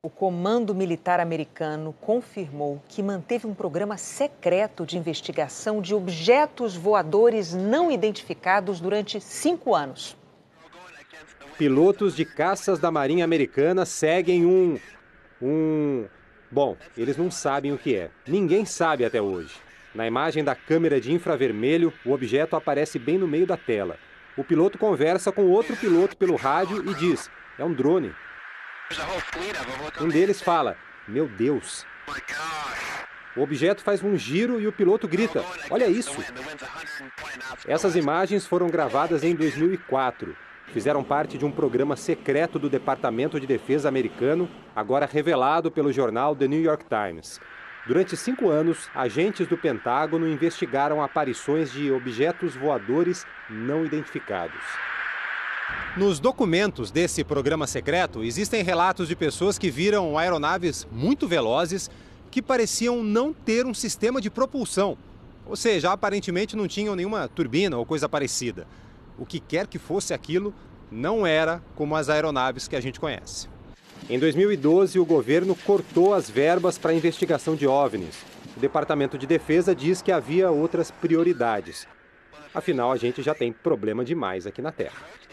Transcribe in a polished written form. O Comando Militar Americano confirmou que manteve um programa secreto de investigação de objetos voadores não identificados durante 5 anos. Pilotos de caças da Marinha Americana seguem Bom, eles não sabem o que é. Ninguém sabe até hoje. Na imagem da câmera de infravermelho, o objeto aparece bem no meio da tela. O piloto conversa com outro piloto pelo rádio e diz: é um drone. Um deles fala: meu Deus. O objeto faz um giro e o piloto grita: olha isso. Essas imagens foram gravadas em 2004. Fizeram parte de um programa secreto do Departamento de Defesa Americano, agora revelado pelo jornal The New York Times. Durante 5 anos, agentes do Pentágono investigaram aparições de objetos voadores não identificados. Nos documentos desse programa secreto, existem relatos de pessoas que viram aeronaves muito velozes que pareciam não ter um sistema de propulsão, ou seja, aparentemente não tinham nenhuma turbina ou coisa parecida. O que quer que fosse aquilo, não era como as aeronaves que a gente conhece. Em 2012, o governo cortou as verbas para a investigação de OVNIs. O Departamento de Defesa diz que havia outras prioridades. Afinal, a gente já tem problema demais aqui na Terra.